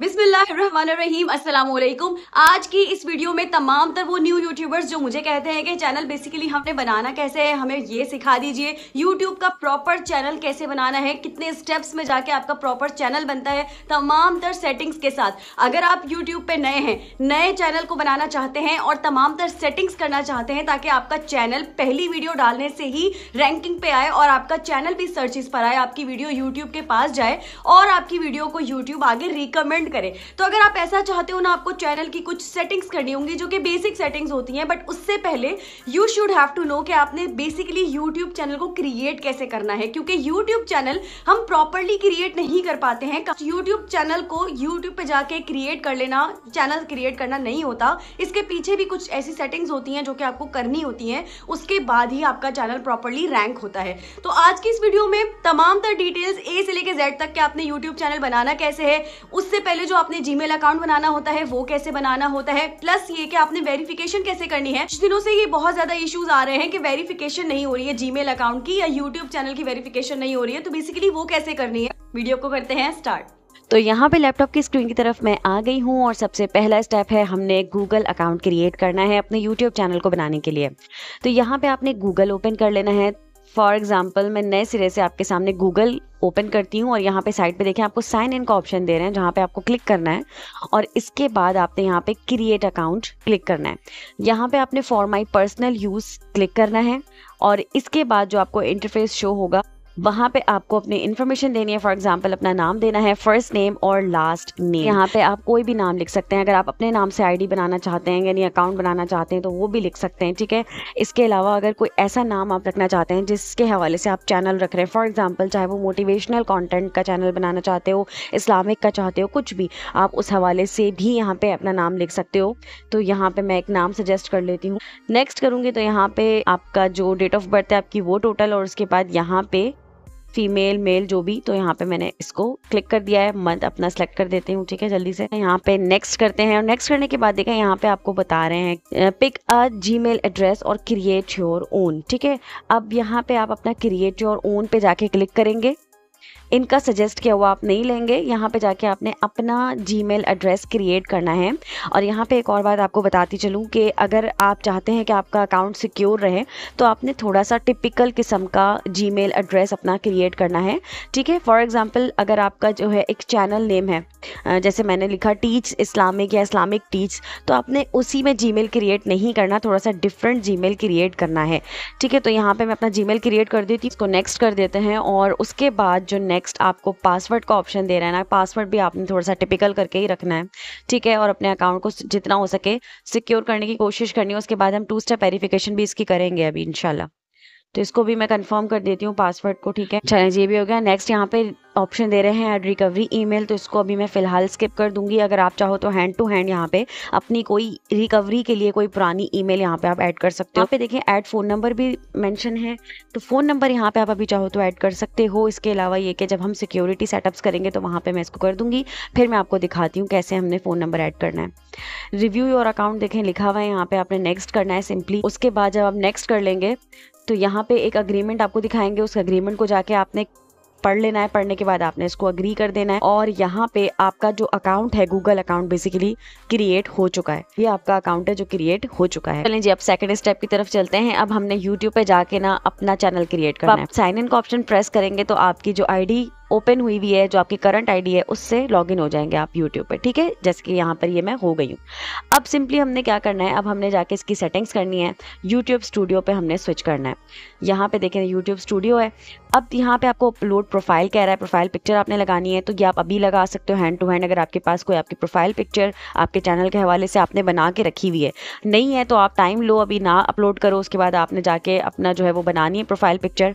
बिस्मिल्लाहिर्रहमानिर्रहीम, अस्सलामुअलैकुम। आज की इस वीडियो में तमाम तर वो न्यू यूट्यूबर्स जो मुझे कहते हैं कि चैनल बेसिकली हमने बनाना कैसे है, हमें ये सिखा दीजिए यूट्यूब का प्रॉपर चैनल कैसे बनाना है, कितने स्टेप्स में जाके आपका प्रॉपर चैनल बनता है, तमाम तर सेटिंग्स के साथ। अगर आप यूट्यूब पे नए हैं, नए चैनल को बनाना चाहते हैं और तमाम तर सेटिंग्स करना चाहते हैं ताकि आपका चैनल पहली वीडियो डालने से ही रैंकिंग पे आए और आपका चैनल भी सर्चेस पर आए, आपकी वीडियो यूट्यूब के पास जाए और आपकी वीडियो को यूट्यूब आगे रिकमेंड करें, तो अगर आप ऐसा चाहते हो ना, आपको चैनल की कुछ सेटिंग्स करनी होंगी जो कि बेसिक सेटिंग्स होती हैं। बट उससे पहले you should have to know कि आपने बेसिकली यूट्यूब चैनल को क्रिएट कैसे करना है, क्योंकि यूट्यूब चैनल हम प्रॉपर्ली क्रिएट नहीं कर पाते हैं। यूट्यूब चैनल को यूट्यूब पे जाके क्रिएट कर लेना, चैनल क्रिएट करना नहीं होता। इसके पीछे भी कुछ ऐसी सेटिंग्स होती हैं जो कि आपको करनी होती हैं, उसके बाद ही आपका चैनल प्रॉपर्ली रैंक होता है। तो आज की इस वीडियो में तमाम तर डिटेल्स ए से लेकर जेड तक के आपने यूट्यूब चैनल बनाना कैसे है, उससे पहले जो आपने जीमेल अकाउंट बनाना होता है वो कैसे बनाना होता है, प्लस ये कि आपने वेरिफिकेशन कैसे करनी है। कुछ दिनों से ये बहुत ज्यादा इश्यूज आ रहे हैं कि वेरिफिकेशन नहीं हो रही है जीमेल अकाउंट की या यूट्यूब चैनल की वेरिफिकेशन नहीं हो रही है, तो बेसिकली वो कैसे करनी है, वीडियो को करते हैं स्टार्ट। तो यहाँ पे लैपटॉप की स्क्रीन की तरफ मैं आ गई हूँ और सबसे पहला स्टेप है हमने गूगल अकाउंट क्रिएट करना है अपने यूट्यूब चैनल को बनाने के लिए। तो यहाँ पे आपने गूगल ओपन कर लेना है। फॉर एग्जाम्पल मैं नए सिरे से आपके सामने गूगल ओपन करती हूँ और यहाँ पे साइड पे देखें आपको साइन इन का ऑप्शन दे रहे हैं जहाँ पे आपको क्लिक करना है और इसके बाद आपने यहाँ पे क्रिएट अकाउंट क्लिक करना है। यहाँ पे आपने for my personal use click करना है और इसके बाद जो आपको इंटरफेस शो होगा वहाँ पे आपको अपनी इन्फॉर्मेशन देनी है। फॉर एग्जाम्पल अपना नाम देना है, फर्स्ट नेम और लास्ट नेम। यहाँ पे आप कोई भी नाम लिख सकते हैं, अगर आप अपने नाम से आईडी बनाना चाहते हैं यानी अकाउंट बनाना चाहते हैं तो वो भी लिख सकते हैं, ठीक है। इसके अलावा अगर कोई ऐसा नाम आप रखना चाहते हैं जिसके हवाले से आप चैनल रख रहे हैं, फॉर एग्जाम्पल चाहे वो मोटिवेशनल कॉन्टेंट का चैनल बनाना चाहते हो, इस्लामिक का चाहते हो, कुछ भी आप उस हवाले से भी यहाँ पर अपना नाम लिख सकते हो। तो यहाँ पर मैं एक नाम सजेस्ट कर लेती हूँ। नेक्स्ट करूँगी तो यहाँ पर आपका जो डेट ऑफ बर्थ है आपकी वो टोटल और उसके बाद यहाँ पर फीमेल मेल जो भी, तो यहाँ पे मैंने इसको क्लिक कर दिया है। मंथ अपना सेलेक्ट कर देती हूँ, ठीक है, जल्दी से यहाँ पे नेक्स्ट करते हैं। और नेक्स्ट करने के बाद देखा यहाँ पे आपको बता रहे हैं पिक अ जीमेल एड्रेस और क्रिएट योर ओन, ठीक है। अब यहाँ पे आप अपना क्रिएट योर ओन पे जाके क्लिक करेंगे, इनका सजेस्ट किया हुआ आप नहीं लेंगे, यहाँ पे जाके आपने अपना जीमेल एड्रेस क्रिएट करना है। और यहाँ पे एक और बात आपको बताती चलूँ कि अगर आप चाहते हैं कि आपका अकाउंट सिक्योर रहे तो आपने थोड़ा सा टिपिकल किस्म का जीमेल एड्रेस अपना क्रिएट करना है, ठीक है। फॉर एग्जांपल अगर आपका जो है एक चैनल नेम है, जैसे मैंने लिखा टीच इस्लामिक या इस्लामिक टीच, तो आपने उसी में जीमेल क्रिएट नहीं करना, थोड़ा सा डिफरेंट जीमेल क्रिएट करना है, ठीक है। तो यहाँ पर मैं अपना जीमेल क्रिएट कर देती हूँ, इसको नेक्स्ट कर देते हैं। और उसके बाद जो नेक्स्ट आपको पासवर्ड का ऑप्शन दे रहा है ना, पासवर्ड भी आपने थोड़ा सा टिपिकल करके ही रखना है, ठीक है, और अपने अकाउंट को जितना हो सके सिक्योर करने की कोशिश करनी है। उसके बाद हम 2 स्टेप वेरिफिकेशन भी इसकी करेंगे अभी इंशाल्लाह, तो इसको भी मैं कंफर्म कर देती हूँ पासवर्ड को, ठीक है। चलिए ये भी हो गया। नेक्स्ट यहाँ पे ऑप्शन दे रहे हैं रिकवरी ईमेल, तो इसको अभी मैं फ़िलहाल स्किप कर दूंगी। अगर आप चाहो तो हैंड टू हैंड यहाँ पे अपनी कोई रिकवरी के लिए कोई पुरानी ईमेल यहाँ पे आप ऐड कर सकते हो। यहाँ पे देखिए ऐड फ़ोन नंबर भी मेंशन है, तो फ़ोन नंबर यहाँ पे आप अभी चाहो तो ऐड कर सकते हो। इसके अलावा ये कि जब हम सिक्योरिटी सेटअप्स करेंगे तो वहाँ पर मैं इसको कर दूँगी, फिर मैं आपको दिखाती हूँ कैसे हमने फ़ोन नंबर ऐड करना है। रिव्यू योर अकाउंट देखें लिखा हुआ है, यहाँ पर आपने नेक्स्ट करना है सिंपली। उसके बाद जब आप नेक्स्ट कर लेंगे तो यहाँ पे एक अग्रीमेंट आपको दिखाएंगे, उस अग्रीमेंट को जाके आपने पढ़ लेना है, पढ़ने के बाद आपने इसको अग्री कर देना है। और यहाँ पे आपका जो अकाउंट है गूगल अकाउंट बेसिकली क्रिएट हो चुका है, ये आपका अकाउंट है जो क्रिएट हो चुका है। चलें जी अब सेकंड स्टेप की तरफ चलते हैं। अब हमने यूट्यूब पे जाके ना अपना चैनल क्रिएट करना है। साइन इन का ऑप्शन प्रेस करेंगे तो आपकी जो आईडी ओपन हुई हुई है, जो आपकी करंट आईडी है, उससे लॉगिन हो जाएंगे आप यूट्यूब पे, ठीक है, जैसे कि यहाँ पर ये मैं हो गई हूँ। अब सिंपली हमने क्या करना है, अब हमने जाके इसकी सेटिंग्स करनी है, यूट्यूब स्टूडियो पे हमने स्विच करना है। यहाँ पे देखें यूट्यूब स्टूडियो है। अब यहाँ पे आपको अपलोड प्रोफाइल कह रहा है, प्रोफाइल पिक्चर आपने लगानी है, तो ये आप अभी लगा सकते हो हैंड टू हैंड। अगर आपके पास कोई आपकी प्रोफाइल पिक्चर आपके चैनल के हवाले से आपने बना के रखी हुई है, नहीं है तो आप टाइम लो, अभी ना अपलोड करो, उसके बाद आपने जाके अपना जो है वो बनानी है प्रोफाइल पिक्चर,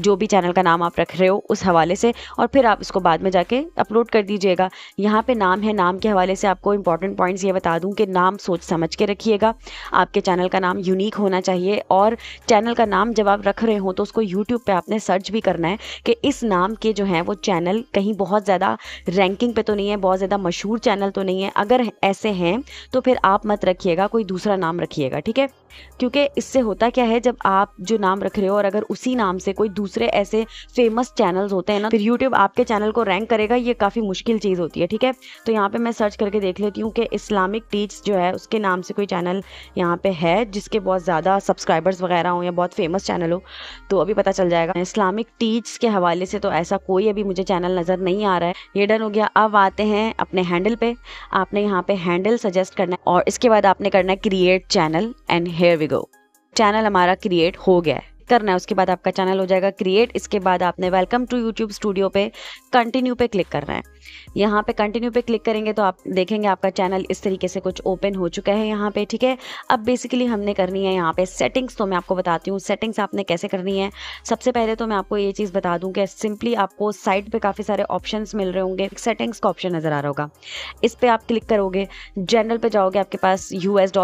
जो भी चैनल का नाम आप रख रहे हो उस हवाले से, और फिर आप इसको बाद में जाके अपलोड कर दीजिएगा। यहाँ पे नाम है, नाम के हवाले से आपको इंपॉर्टेंट पॉइंट्स ये बता दूँ कि नाम सोच समझ के रखिएगा, आपके चैनल का नाम यूनिक होना चाहिए। और चैनल का नाम जब आप रख रहे हो तो उसको यूट्यूब पे आपने सर्च भी करना है कि इस नाम के जो हैं वो चैनल कहीं बहुत ज़्यादा रैंकिंग पे तो नहीं है, बहुत ज़्यादा मशहूर चैनल तो नहीं है। अगर ऐसे हैं तो फिर आप मत रखिएगा, कोई दूसरा नाम रखिएगा, ठीक है, क्योंकि इससे होता क्या है, जब आप जो नाम रख रहे हो और अगर उसी नाम से कोई दूसरे ऐसे फेमस चैनल्स होते हैं ना, फिर यूट्यूब आपके चैनल को रैंक करेगा, ये काफ़ी मुश्किल चीज़ होती है। ठीक है, तो यहाँ पे मैं सर्च करके देख लेती हूँ कि इस्लामिक टीच जो है उसके नाम से कोई चैनल यहाँ पे है जिसके बहुत ज़्यादा सब्सक्राइबर्स वगैरह हों या बहुत फेमस चैनल हो, तो अभी पता चल जाएगा। इस्लामिक टीच के हवाले से तो ऐसा कोई अभी मुझे चैनल नज़र नहीं आ रहा है, ये डन हो गया। अब आते हैं अपने हैंडल पे। आपने यहाँ पे हैंडल सजेस्ट करना है और इसके बाद आपने करना है create channel and here we go. Channel हमारा क्रिएट हो गया है, करना है उसके बाद आपका चैनल हो जाएगा क्रिएट। इसके बाद आपने वेलकम टू यूट्यूब स्टूडियो पे कंटिन्यू पे क्लिक करना है। यहाँ पे कंटिन्यू पे क्लिक करेंगे तो आप देखेंगे आपका चैनल इस तरीके से कुछ ओपन हो चुका है यहाँ पे। ठीक है, अब बेसिकली हमने करनी है यहाँ पे सेटिंग्स, तो मैं आपको बताती हूँ सेटिंग्स आपने कैसे करनी है। सबसे पहले तो मैं आपको ये चीज़ बता दूँ कि सिंपली आपको साइट पर काफ़ी सारे ऑप्शन मिल रहे होंगे, सेटिंग्स का ऑप्शन नज़र आ रहा होगा, इस पर आप क्लिक करोगे। जनरल पर जाओगे, आपके पास $US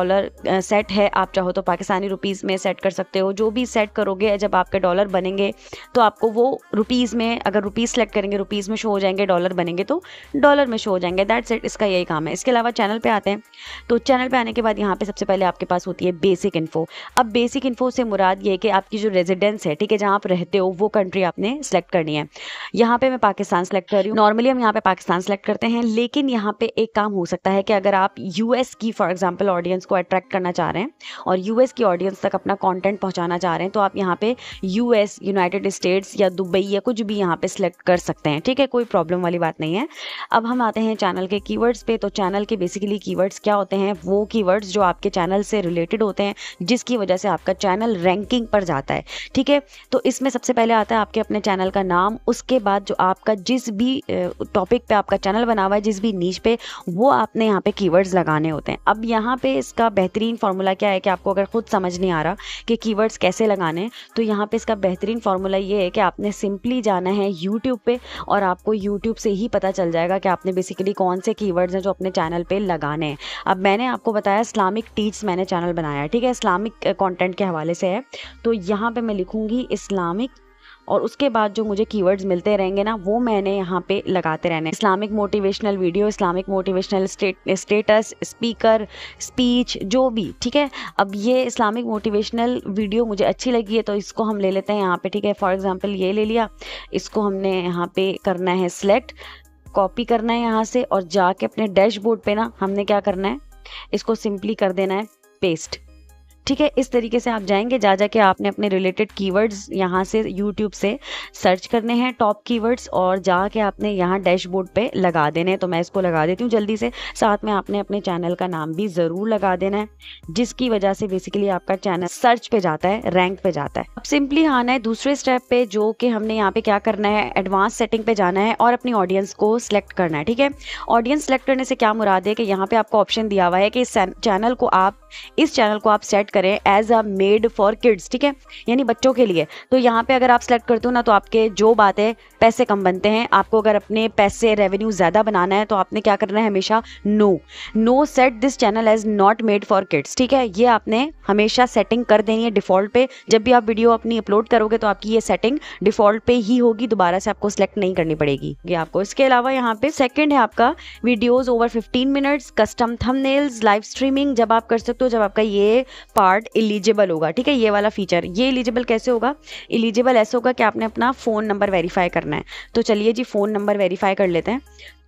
सेट है, आप चाहो तो पाकिस्तानी रुपीज़ में सेट कर सकते हो, जो भी सेट करोगे। जब आपके डॉलर बनेंगे तो आपको वो रुपीस में, अगर रुपीस सेलेक्ट करेंगे रुपीस में शो हो जाएंगे, डॉलर बनेंगे तो डॉलर में शो हो जाएंगे। दैट्स इट, इसका यही काम है। इसके अलावा चैनल पे आते हैं, तो चैनल पे आने के बाद यहाँ पे सबसे पहले आपके पास होती है बेसिक इन्फो। अब बेसिक इन्फो से मुराद ये है कि आपकी जो रेजिडेंस है, ठीक है, जहाँ आप रहते हो वो कंट्री आपने सेलेक्ट करनी है। यहाँ पे मैं पाकिस्तान सेलेक्ट कर रही हूँ। नॉर्मली हम यहाँ पे पाकिस्तान सेलेक्ट करते हैं, लेकिन यहाँ पे एक काम हो सकता है कि अगर आप US की फॉर एग्जाम्पल ऑडियंस को अट्रैक्ट करना चाह रहे हैं और US की ऑडियंस तक अपना कॉन्टेंट पहुँचाना चाह रहे हैं, तो आप यहाँ पे US, यूनाइटेड स्टेट्स या दुबई या कुछ भी यहाँ पे सिलेक्ट कर सकते हैं। ठीक है, कोई प्रॉब्लम वाली बात नहीं है। अब हम आते हैं चैनल के कीवर्ड्स पे। तो चैनल के बेसिकली कीवर्ड्स क्या होते हैं, वो कीवर्ड्स जो आपके चैनल से रिलेटेड होते हैं, जिसकी वजह से आपका चैनल रैंकिंग पर जाता है। ठीक है, तो इसमें सबसे पहले आता है आपके अपने चैनल का नाम, उसके बाद जो आपका जिस भी टॉपिक पे आपका चैनल बना हुआ है, जिस भी नीच पे, वो आपने यहाँ पे कीवर्ड्स लगाने होते हैं। अब यहाँ पे इसका बेहतरीन फार्मूला क्या है कि आपको अगर खुद समझ नहीं आ रहा कि कीवर्ड्स कैसे लगाने, तो यहाँ पे इसका बेहतरीन फार्मूला ये है कि आपने सिंपली जाना है YouTube पे और आपको YouTube से ही पता चल जाएगा कि आपने बेसिकली कौन से कीवर्ड्स हैं जो अपने चैनल पे लगाने हैं। अब मैंने आपको बताया इस्लामिक टीच मैंने चैनल बनाया है, ठीक है, इस्लामिक कंटेंट के हवाले से है, तो यहाँ पे मैं लिखूंगी इस्लामिक और उसके बाद जो मुझे कीवर्ड्स मिलते रहेंगे ना वो मैंने यहाँ पे लगाते रहने। Islamic motivational video, Islamic motivational status, speaker, speech, जो भी। ठीक है, अब ये इस्लामिक मोटिवेशनल वीडियो मुझे अच्छी लगी है तो इसको हम ले लेते हैं यहाँ पे। ठीक है, फॉर एग्जांपल ये ले लिया, इसको हमने यहाँ पे करना है सिलेक्ट, कॉपी करना है यहाँ से और जाके अपने डैशबोर्ड पे ना हमने क्या करना है, इसको सिंपली कर देना है पेस्ट। ठीक है, इस तरीके से आप जाएंगे, जा जाके आपने अपने रिलेटेड कीवर्ड्स यहाँ से YouTube से सर्च करने हैं, टॉप कीवर्ड्स, और जाके आपने यहाँ डैशबोर्ड पे लगा देने हैं। तो मैं इसको लगा देती हूँ जल्दी से, साथ में आपने अपने चैनल का नाम भी ज़रूर लगा देना है, जिसकी वजह से बेसिकली आपका चैनल सर्च पे जाता है, रैंक पे जाता है। अब सिंपली आना है दूसरे स्टेप पे, जो कि हमने यहाँ पे क्या करना है, एडवांस सेटिंग पे जाना है और अपनी ऑडियंस को सिलेक्ट करना है। ठीक है, ऑडियंस सेलेक्ट करने से क्या मुराद है कि यहाँ पे आपको ऑप्शन दिया हुआ है कि इस चैनल को आप सेट करें as a made for kids, ठीक है, यानी बच्चों के लिए। तो यहाँ पे अगर आप सेलेक्ट करते हो ना तो आपके जो बातें पैसे कम बनते हैं, आपको अगर अपने पैसे रेवेन्यू ज़्यादा बनाना है तो आपने क्या करना है, हमेशा no set this channel as not made for kids. ठीक है, ये आपने हमेशा सेटिंग कर देनी है डिफ़ॉल्ट पे। जब भी आप वीडियो अपनी अपलोड करोगे तो आपकी ये सेटिंग डिफ़ॉल्ट पे ही होगी, दोबारा से आपको सेलेक्ट नहीं करनी पड़ेगी ये आपको। इसके अलावा यहाँ पे सेकेंड है आपका videos over 15 minutes, custom thumbnails, live streaming जब आप कर सकते हो, जब आपका ये पार्ट एलिजिबल होगा। ठीक है, ये वाला फीचर ये एलिजिबल कैसे होगा, एलिजिबल ऐसे होगा कि आपने अपना फ़ोन नंबर वेरीफाई करना है। तो चलिए जी, फ़ोन नंबर वेरीफाई कर लेते हैं।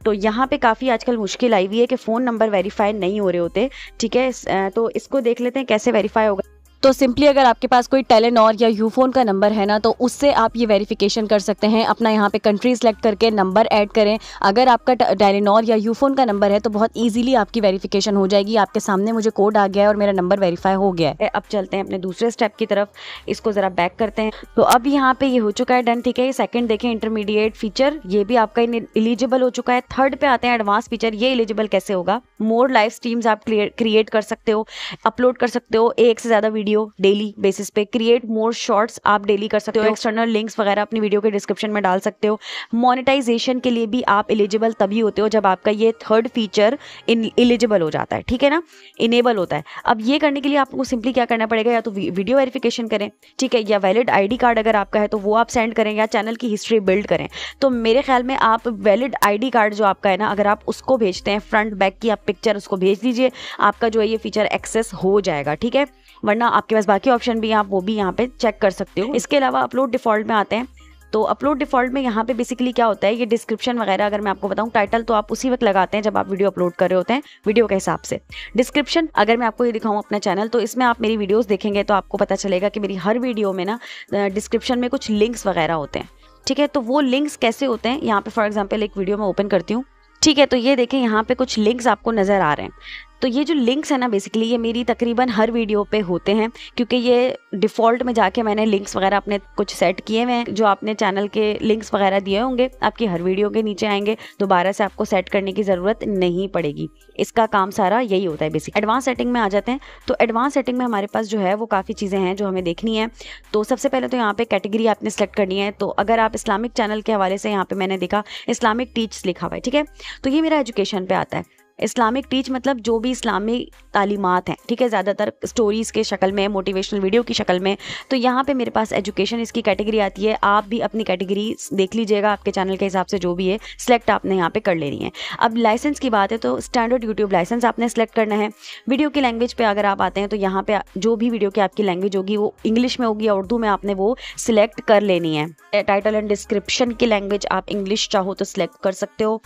तो यहाँ पे काफ़ी आजकल मुश्किल आई हुई है कि फ़ोन नंबर वेरीफाई नहीं हो रहे होते। ठीक है, तो इसको देख लेते हैं कैसे वेरीफाई होगा। तो सिंपली अगर आपके पास कोई टेलीनॉर या यूफोन का नंबर है ना, तो उससे आप ये वेरिफिकेशन कर सकते हैं। अपना यहाँ पे कंट्री सेलेक्ट करके नंबर ऐड करें, अगर आपका टेलीनॉर या यूफोन का नंबर है तो बहुत इजीली आपकी वेरिफिकेशन हो जाएगी। आपके सामने मुझे कोड आ गया है और मेरा नंबर वेरीफाई हो गया है। अब चलते हैं अपने दूसरे स्टेप की तरफ, इसको ज़रा बैक करते हैं। तो अब यहाँ पर ये हो चुका है डन। ठीक है, ये सेकेंड देखें इंटरमीडिएट फीचर, ये भी आपका एलिजिबल हो चुका है। थर्ड पे आते हैं एडवांस फीचर, ये एलिजिबल कैसे होगा, मोर लाइव स्ट्रीम्स आप क्रिएट कर सकते हो, अपलोड कर सकते हो एक से ज़्यादा डेली बेसिस पे, क्रिएट मोर शॉर्ट्स आप डेली कर सकते हो, एक्सटर्नल लिंक्स वगैरह अपनी वीडियो के डिस्क्रिप्शन में डाल सकते हो। मोनेटाइजेशन के लिए भी आप एलिजिबल तभी होते हो जब आपका ये थर्ड फीचर एलिजिबल हो जाता है, ठीक है ना, इनेबल होता है। अब ये करने के लिए आपको सिंपली क्या करना पड़ेगा, या तो वीडियो वेरिफिकेशन करें, ठीक है, या वैलिड ID कार्ड अगर आपका है तो वो आप सेंड करें, या चैनल की हिस्ट्री बिल्ड करें। तो मेरे ख्याल में आप वैलिड ID कार्ड जो आपका है ना, अगर आप उसको भेजते हैं, फ्रंट बैक की आप पिक्चर उसको भेज दीजिए, आपका जो है ये फीचर एक्सेस हो जाएगा। ठीक है, वरना आपके पास बाकी ऑप्शन भी हैं, आप वो भी यहाँ पे चेक कर सकते हो। इसके अलावा अपलोड डिफ़ॉल्ट में आते हैं तो अपलोड डिफ़ॉल्ट में यहाँ पे बेसिकली क्या होता है, ये डिस्क्रिप्शन वगैरह अगर मैं आपको बताऊँ, टाइटल तो आप उसी वक्त लगाते हैं जब आप वीडियो अपलोड कर रहे होते हैं वीडियो के हिसाब से। डिस्क्रिप्शन अगर मैं आपको ये दिखाऊँ अपना चैनल, तो इसमें आप मेरी वीडियोज़ देखेंगे तो आपको पता चलेगा कि मेरी हर वीडियो में ना डिस्क्रिप्शन में कुछ लिंक्स वगैरह होते हैं, ठीक है। तो वो लिंक्स कैसे होते हैं, यहाँ पर फॉर एग्जाम्पल एक वीडियो मैं ओपन करती हूँ, ठीक है। तो ये देखें यहाँ पे कुछ लिंक्स आपको नज़र आ रहे हैं। तो ये जो लिंक्स है ना बेसिकली ये मेरी तकरीबन हर वीडियो पे होते हैं, क्योंकि ये डिफ़ॉल्ट में जाके मैंने लिंक्स वगैरह अपने कुछ सेट किए हुए हैं। जो आपने चैनल के लिंक्स वगैरह दिए होंगे आपकी हर वीडियो के नीचे आएंगे, दोबारा से आपको सेट करने की ज़रूरत नहीं पड़ेगी। इसका काम सारा यही होता है। बेसिक एडवांस सेटिंग में आ जाते हैं तो एडवांस सेटिंग में हमारे पास जो है वो काफ़ी चीज़ें हैं जो हमें देखनी है। तो सबसे पहले तो यहाँ पर कैटेगरी आपने सेलेक्ट करनी है। तो अगर आप इस्लामिक चैनल के हवाले से यहाँ पर मैंने देखा इस्लामिक टीच लिखा हुआ है, ठीक है। तो ये मेरा एजुकेशन पे आता है। इस्लामिक टीच मतलब जो भी इस्लामी तालीमात हैं, ठीक है, ज़्यादातर स्टोरीज़ के शक्ल में, मोटिवेशनल वीडियो की शक्ल में। तो यहाँ पे मेरे पास एजुकेशन इसकी कैटेगरी आती है। आप भी अपनी कैटेगरी देख लीजिएगा आपके चैनल के हिसाब से, जो भी है सिलेक्ट आपने यहाँ पे कर लेनी है। अब लाइसेंस की बात है तो स्टैंडर्ड यूट्यूब लाइसेंस आपने सेलेक्ट करना है। वीडियो की लैंग्वेज पर अगर आप आते हैं तो यहाँ पर जो भी वीडियो की आपकी लैंग्वेज होगी वो इंग्लिश में होगी या उर्दू में, आपने वो सिलेक्ट कर लेनी है। टाइटल एंड डिस्क्रिप्शन की लैंग्वेज आप इंग्लिश चाहो तो सिलेक्ट कर सकते हो।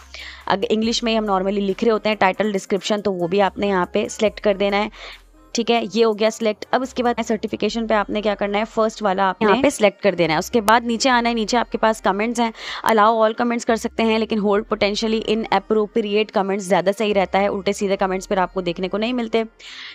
अगर इंग्लिश में हम नॉर्मली लिख रहे होते हैं टाइटल डिस्क्रिप्शन, तो वो भी आपने यहाँ पे सिलेक्ट कर देना है, ठीक है। ये हो गया सिलेक्ट। अब इसके बाद सर्टिफिकेशन पे आपने क्या करना है, फर्स्ट वाला आप यहाँ पे सिलेक्ट कर देना है। उसके बाद नीचे आना है, नीचे आपके पास कमेंट्स हैं। अलाउ ऑल कमेंट्स कर सकते हैं, लेकिन hold potentially inappropriate comments ज़्यादा सही रहता है, उल्टे सीधे कमेंट्स पर आपको देखने को नहीं मिलते।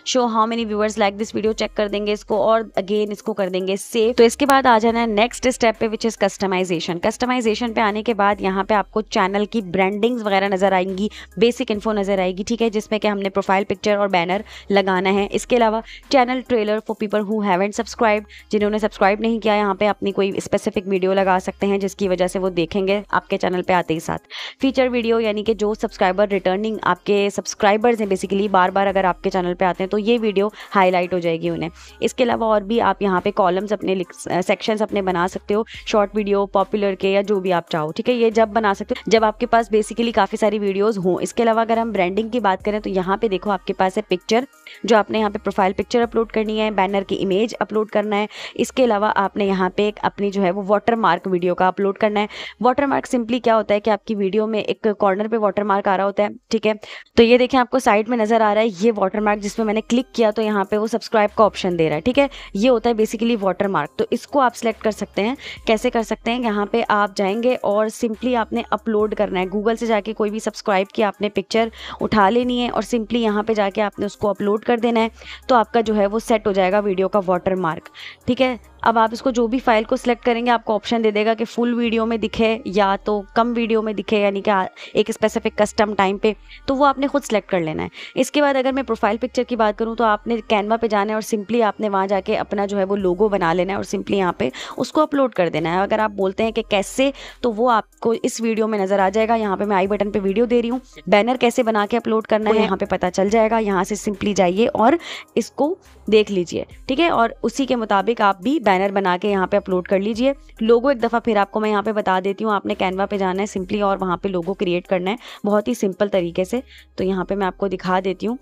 Show how many viewers like this video, check कर देंगे इसको और अगेन इसको कर देंगे सेव। तो इसके बाद आ जाना है नेक्स्ट स्टेप पे विच इज़ कस्टमाइजेशन। कस्टमाइजेशन पे आने के बाद यहाँ पे आपको चैनल की ब्रांडिंग्स वगैरह नजर आएंगी, बेसिक इन्फो नजर आएगी, ठीक है, जिसमें कि हमने प्रोफाइल पिक्चर और बैनर लगाना है। इसके अलावा channel trailer for people who haven't subscribe, जिन्होंने सब्सक्राइब नहीं किया यहाँ पे अपनी कोई स्पेसिफिक वीडियो लगा सकते हैं जिसकी वजह से वो देखेंगे आपके चैनल पे आते ही साथ। फीचर वीडियो यानी कि जो सब्सक्राइबर रिटर्निंग आपके सब्सक्राइबर्स हैं बेसिकली, बार बार अगर आपके चैनल पे आते हैं तो ये वीडियो हाईलाइट हो जाएगी उन्हें। इसके अलावा और भी आप यहाँ पे कॉलम्स अपने सेक्शंस अपने बना सकते हो, शॉर्ट वीडियो, पॉपुलर के, या जो भी आप चाहो, ठीक है। ये जब बना सकते हो जब आपके पास बेसिकली काफ़ी सारी वीडियोज़ हों। इसके अलावा अगर हम ब्रांडिंग की बात करें तो यहाँ पे देखो आपके पास है पिक्चर, जो आपने पे प्रोफाइल पिक्चर अपलोड करनी है, बैनर की इमेज अपलोड करना है। इसके अलावा आपने यहाँ पे अपनी जो है वो वाटरमार्क वीडियो का अपलोड करना है। वाटरमार्क सिंपली क्या होता है कि आपकी वीडियो में एक कॉर्नर पे वाटरमार्क आ रहा होता है, ठीक है। तो ये देखें आपको साइड में नजर आ रहा है ये वाटरमार्क, जिसमें मैंने क्लिक किया तो यहाँ पे वो सब्सक्राइब का ऑप्शन दे रहा है, ठीक है। ये होता है बेसिकली वाटरमार्क। तो इसको आप सिलेक्ट कर सकते हैं। कैसे कर सकते हैं, यहाँ पे आप जाएंगे और सिंपली आपने अपलोड करना है। गूगल से जाके कोई भी सब्सक्राइब की आपने पिक्चर उठा लेनी है और सिंपली यहाँ पे जाके आपने उसको अपलोड कर देना है। तो आपका जो है वो सेट हो जाएगा वीडियो का वाटरमार्क, ठीक है। अब आप इसको जो भी फाइल को सिलेक्ट करेंगे आपको ऑप्शन दे देगा कि फुल वीडियो में दिखे या तो कम वीडियो में दिखे, यानी कि एक स्पेसिफिक कस्टम टाइम पे, तो वो आपने खुद सेलेक्ट कर लेना है। इसके बाद अगर मैं प्रोफाइल पिक्चर की बात करूँ तो आपने कैनवा पे जाना है और सिंपली आपने वहाँ जाके अपना जो है वो लोगो बना लेना है और सिंपली यहाँ पे उसको अपलोड कर देना है। अगर आप बोलते हैं कि कैसे, तो वो आपको इस वीडियो में नजर आ जाएगा। यहाँ पर मैं आई बटन पर वीडियो दे रही हूँ। बैनर कैसे बना के अपलोड करना है यहाँ पर पता चल जाएगा। यहाँ से सिंपली जाइए और इसको देख लीजिए, ठीक है, और उसी के मुताबिक आप भी बैनर बना के यहाँ पे अपलोड कर लीजिए। लोगो एक दफ़ा फिर आपको मैं यहाँ पे बता देती हूँ। आपने कैनवा पे जाना है सिंपली और वहाँ पे लोगो क्रिएट करना है बहुत ही सिंपल तरीके से। तो यहाँ पे मैं आपको दिखा देती हूँ।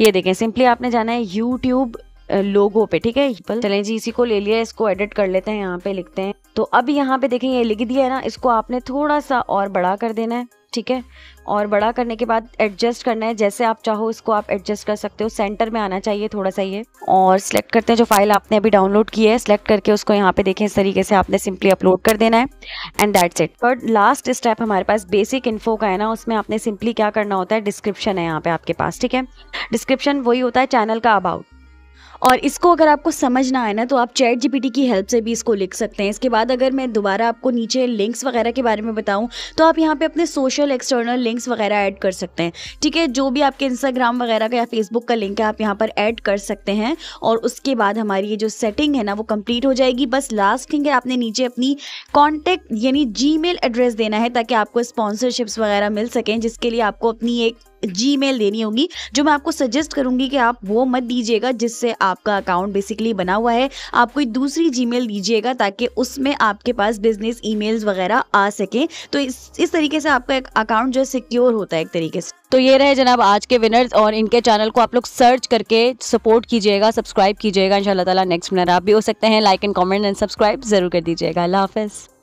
ये देखें सिंपली आपने जाना है YouTube लोगो पे, ठीक है। चलें जी इसी को ले लिया, इसको एडिट कर लेते हैं, यहाँ पे लिखते हैं। तो अब यहाँ पे देखें ये लिख दिया है ना, इसको आपने थोड़ा सा और बड़ा कर देना है, ठीक है। और बड़ा करने के बाद एडजस्ट करना है जैसे आप चाहो, इसको आप एडजस्ट कर सकते हो। सेंटर में आना चाहिए थोड़ा सा ये, और सिलेक्ट करते हैं जो फाइल आपने अभी डाउनलोड की है, सिलेक्ट करके उसको यहाँ पे देखें इस तरीके से आपने सिंपली अपलोड कर देना है एंड दैट्स इट। और लास्ट स्टेप हमारे पास बेसिक इन्फो का है ना, उसमें आपने सिंपली क्या करना होता है, डिस्क्रिप्शन है यहाँ पे आपके पास, ठीक है। डिस्क्रिप्शन वही होता है चैनल का अबाउट, और इसको अगर आपको समझ ना आए ना तो आप चैट जीपीटी की हेल्प से भी इसको लिख सकते हैं। इसके बाद अगर मैं दोबारा आपको नीचे लिंक्स वगैरह के बारे में बताऊं तो आप यहाँ पे अपने सोशल एक्सटर्नल लिंक्स वगैरह ऐड कर सकते हैं, ठीक है। जो भी आपके इंस्टाग्राम वगैरह का या फेसबुक का लिंक है आप यहाँ पर ऐड कर सकते हैं, और उसके बाद हमारी ये जो सेटिंग है ना वो कम्प्लीट हो जाएगी। बस लास्ट थिंग है आपने नीचे अपनी कॉन्टैक्ट यानी जीमेल एड्रेस देना है ताकि आपको स्पॉन्सरशिप्स वगैरह मिल सकें, जिसके लिए आपको अपनी एक जीमेल देनी होगी, जो मैं आपको सजेस्ट करूंगी कि आप वो मत दीजिएगा जिससे आपका अकाउंट बेसिकली बना हुआ है। आप कोई दूसरी जीमेल दीजिएगा ताकि उसमें आपके पास बिजनेस ईमेल्स वगैरह आ सकें। तो इस तरीके से आपका एक अकाउंट जो है सिक्योर होता है एक तरीके से। तो ये रहे जनाब आज के विनर्स, और इनके चैनल को आप लोग सर्च करके सपोर्ट कीजिएगा, सब्सक्राइब कीजिएगा। इंशाल्लाह ताला नेक्स्ट विनर आप भी हो सकते हैं। Like and comment and subscribe जरूर कर दीजिएगा। अल्लाह हाफिज़।